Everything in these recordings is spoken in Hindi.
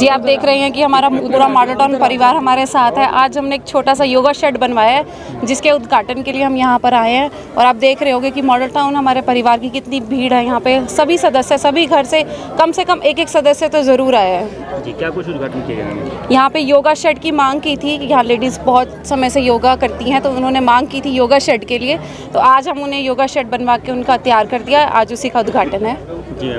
जी आप देख रहे हैं कि हमारा पूरा मॉडल टाउन परिवार हमारे साथ है। आज हमने एक छोटा सा योगा शेड बनवाया है जिसके उद्घाटन के लिए हम यहाँ पर आए हैं। और आप देख रहे होंगे कि मॉडल टाउन हमारे परिवार की कितनी भीड़ है यहाँ पे। सभी सदस्य, सभी घर से कम एक एक सदस्य तो ज़रूर आया है जी। क्या कुछ उद्घाटन किया गया? यहाँ पे योगा शेड की मांग की थी। यहाँ लेडीज़ बहुत समय से योगा करती हैं, तो उन्होंने मांग की थी योगा शेड के लिए, तो आज हम उन्हें योगा शेड बनवा के उनका तैयार कर दिया। आज उसी का उद्घाटन है जी।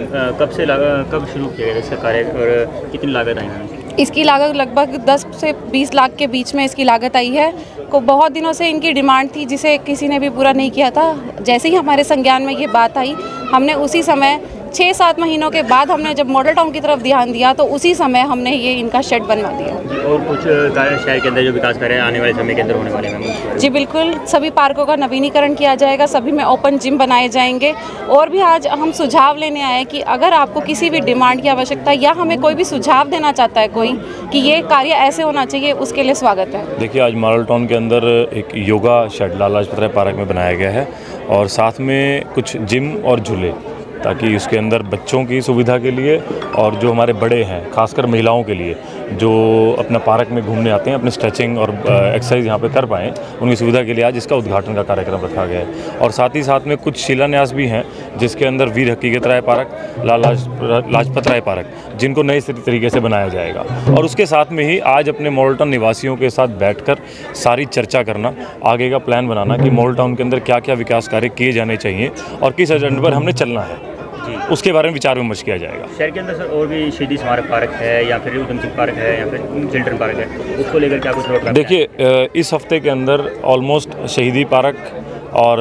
कब शुरू किया इसका कार्य और कितनी लागत आई है? इसकी लागत लगभग 10 से 20 लाख के बीच में इसकी लागत आई है। को बहुत दिनों से इनकी डिमांड थी जिसे किसी ने भी पूरा नहीं किया था। जैसे ही हमारे संज्ञान में ये बात आई, हमने उसी समय 6-7 महीनों के बाद हमने जब मॉडल टाउन की तरफ ध्यान दिया तो उसी समय हमने ये इनका शेड बनवा दिया। और कुछ कार्य शहर के अंदर जो विकास कार्य आने वाले समय के अंदर होने वाले हैं? जी बिल्कुल, सभी पार्कों का नवीनीकरण किया जाएगा, सभी में ओपन जिम बनाए जाएंगे। और भी आज हम सुझाव लेने आए कि अगर आपको किसी भी डिमांड की आवश्यकता या हमें कोई भी सुझाव देना चाहता है कोई कि ये कार्य ऐसे होना चाहिए, उसके लिए स्वागत है। देखिए, आज मॉडल टाउन के अंदर एक योगा शेड लाला लाजपत राय पार्क में बनाया गया है और साथ में कुछ जिम और झूले, ताकि उसके अंदर बच्चों की सुविधा के लिए और जो हमारे बड़े हैं, खासकर महिलाओं के लिए जो अपना पार्क में घूमने आते हैं, अपने स्ट्रेचिंग और एक्सरसाइज यहाँ पे कर पाएँ, उनकी सुविधा के लिए आज इसका उद्घाटन का कार्यक्रम रखा गया है। और साथ ही साथ में कुछ शिलान्यास भी हैं जिसके अंदर वीर हकीकत राय पार्क, लाला लाजपत राय पार्क, जिनको नए तरीके से बनाया जाएगा। और उसके साथ में ही आज अपने मॉडल टाउन निवासियों के साथ बैठ कर सारी चर्चा करना, आगे का प्लान बनाना कि मॉडल टाउन के अंदर क्या क्या विकास कार्य किए जाने चाहिए और किस एजेंडे पर हमने चलना है, उसके बारे में विचार विमर्श किया जाएगा। शहर के अंदर सर और भी शहीदी स्मारक पार्क है या फिर ऊधम सिंह पार्क है या फिर चिल्ड्रन पार्क है, उसको लेकर क्या कुछ? देखिए, इस हफ्ते के अंदर ऑलमोस्ट शहीदी पार्क और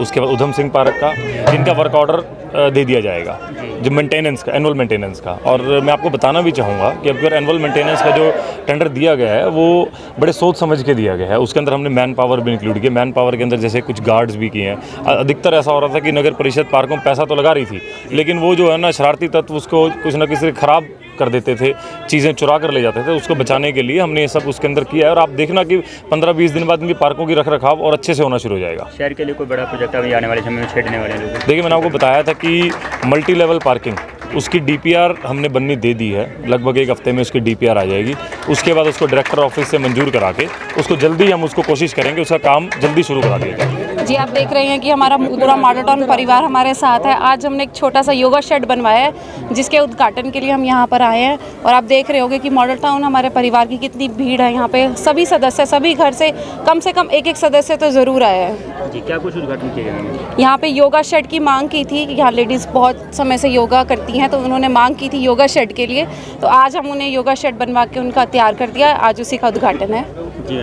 उसके बाद ऊधम सिंह पार्क का इनका वर्क ऑर्डर दे दिया जाएगा, जो मेंटेनेंस का, एनुअल मेंटेनेंस का। और मैं आपको बताना भी चाहूँगा कि अब एनुअल मेंटेनेंस का जो टेंडर दिया गया है वो बड़े सोच समझ के दिया गया है। उसके अंदर हमने मैन पावर भी इंक्लूड किया। मैन पावर के अंदर जैसे कुछ गार्ड्स भी किए हैं। अधिकतर ऐसा हो रहा था कि नगर परिषद पार्कों में पैसा तो लगा रही थी, लेकिन वो जो है ना, शरारती तत्व उसको कुछ ना किसी ख़राब कर देते थे, चीज़ें चुरा कर ले जाते थे। उसको बचाने के लिए हमने ये सब उसके अंदर किया है। और आप देखना कि 15-20 दिन बाद इनकी पार्कों की रख रखाव और अच्छे से होना शुरू हो जाएगा। शहर के लिए कोई बड़ा प्रोजेक्ट अभी आने वाले समय में छेड़ने वाले लोग? देखिए, मैंने आपको बताया था कि मल्टी लेवल पार्किंग, उसकी DPR हमने बननी दे दी है। लगभग एक हफ्ते में उसकी DPR आ जाएगी। उसके बाद उसको डायरेक्टर ऑफिस से मंजूर करा के उसको जल्दी हम उसको कोशिश करेंगे उसका काम जल्दी शुरू करा दिया जाए। जी आप देख रहे हैं कि हमारा पूरा मॉडल टाउन परिवार हमारे साथ है। आज हमने एक छोटा सा योगा शेड बनवाया है जिसके उद्घाटन के लिए हम यहाँ पर आए हैं। और आप देख रहे होंगे कि मॉडल टाउन हमारे परिवार की कितनी भीड़ है यहाँ पे। सभी सदस्य, सभी घर से कम एक एक सदस्य तो ज़रूर आया है जी। क्या कुछ उद्घाटन किया गया? यहाँ पे योगा शेड की मांग की थी। यहाँ लेडीज़ बहुत समय से योगा करती हैं, तो उन्होंने मांग की थी योगा शेड के लिए, तो आज हम उन्हें योगा शेड बनवा के उनका तैयार कर दिया। आज उसी का उद्घाटन है जी।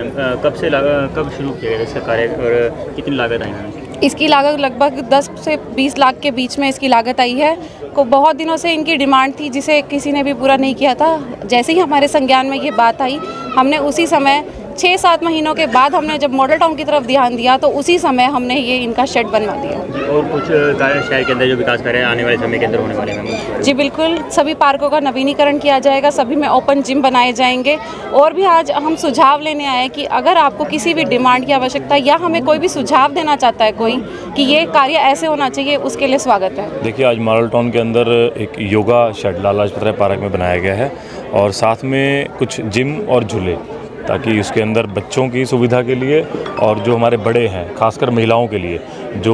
कब शुरू किया इसका कार्य और कितनी लागत आई है? इसकी लागत लगभग 10 से 20 लाख के बीच में इसकी लागत आई है। को बहुत दिनों से इनकी डिमांड थी जिसे किसी ने भी पूरा नहीं किया था। जैसे ही हमारे संज्ञान में ये बात आई, हमने उसी समय 6-7 महीनों के बाद हमने जब मॉडल टाउन की तरफ ध्यान दिया तो उसी समय हमने ये इनका शेड बनवा दिया। और कुछ कार्य शहर के अंदर जो विकास कार्य आने वाले समय के अंदर होने वाले हैं? जी बिल्कुल, सभी पार्कों का नवीनीकरण किया जाएगा, सभी में ओपन जिम बनाए जाएंगे। और भी आज हम सुझाव लेने आए कि अगर आपको किसी भी डिमांड की आवश्यकता या हमें कोई भी सुझाव देना चाहता है कोई कि ये कार्य ऐसे होना चाहिए, उसके लिए स्वागत है। देखिए, आज मॉडल टाउन के अंदर एक योगा शेड लाला लाजपत राय पार्क में बनाया गया है और साथ में कुछ जिम और झूले, ताकि उसके अंदर बच्चों की सुविधा के लिए और जो हमारे बड़े हैं, खासकर महिलाओं के लिए जो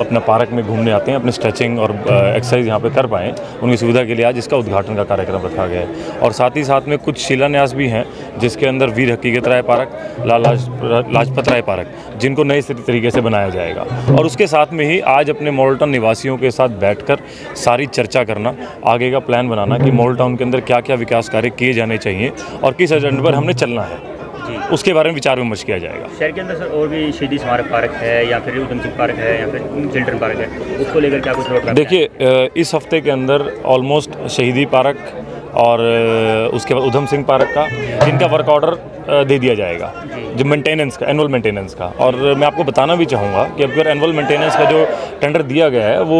अपना पार्क में घूमने आते हैं, अपने स्ट्रेचिंग और एक्सरसाइज यहाँ पे कर पाएँ, उनकी सुविधा के लिए आज इसका उद्घाटन का कार्यक्रम रखा गया है। और साथ ही साथ में कुछ शिलान्यास भी हैं जिसके अंदर वीर हकीकत राय पार्क, लाला लाजपत राय पार्क, जिनको नए तरीके से बनाया जाएगा। और उसके साथ में ही आज अपने मॉडल टाउन निवासियों के साथ बैठ कर सारी चर्चा करना, आगे का प्लान बनाना कि मॉडल टाउन के अंदर क्या क्या विकास कार्य किए जाने चाहिए और किस एजेंडे पर हमने चलना है, उसके बारे में विचार विमर्श किया जाएगा। शहर के अंदर सर और भी शहीदी स्मारक पार्क है या फिर ऊधम सिंह पार्क है या फिर चिल्ड्रन पार्क है, उसको लेकर क्या कुछ? देखिए, इस हफ्ते के अंदर ऑलमोस्ट शहीदी पार्क और उसके बाद ऊधम सिंह पार्क का इनका वर्क ऑर्डर दे दिया जाएगा, जो मेंटेनेंस का, एनुअल मेंटेनेंस का। और मैं आपको बताना भी चाहूँगा कि अब एनुअल मेंटेनेंस का जो टेंडर दिया गया है वो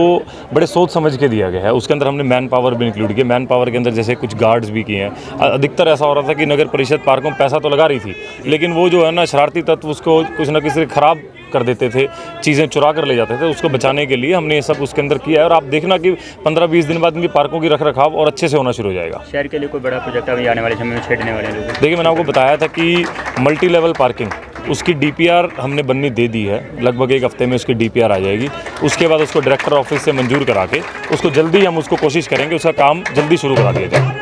बड़े सोच समझ के दिया गया है। उसके अंदर हमने मैन पावर भी इंक्लूड किया। मैन पावर के अंदर जैसे कुछ गार्ड्स भी किए हैं। अधिकतर ऐसा हो रहा था कि नगर परिषद पार्कों में पैसा तो लगा रही थी, लेकिन वो जो है ना, शरारती तत्व उसको कुछ ना किसी ख़राब कर देते थे, चीज़ें चुरा कर ले जाते थे, उसको बचाने के लिए हमने ये सब उसके अंदर किया है। और आप देखना कि 15-20 दिन बाद इनकी पार्कों की रख रखाव और अच्छे से होना शुरू हो जाएगा। शहर के लिए कोई बड़ा प्रोजेक्ट अभी आने वाले समय में छेड़ने वाले लोग, देखिए मैंने आपको बताया था कि मल्टी लेवल पार्किंग, उसकी DPR हमने बननी दे दी है, लगभग एक हफ्ते में उसकी DPR आ जाएगी। उसके बाद उसको डायरेक्टर ऑफिस से मंजूर करा के उसको जल्दी हम कोशिश करेंगे उसका काम जल्दी शुरू करा दिया जाए।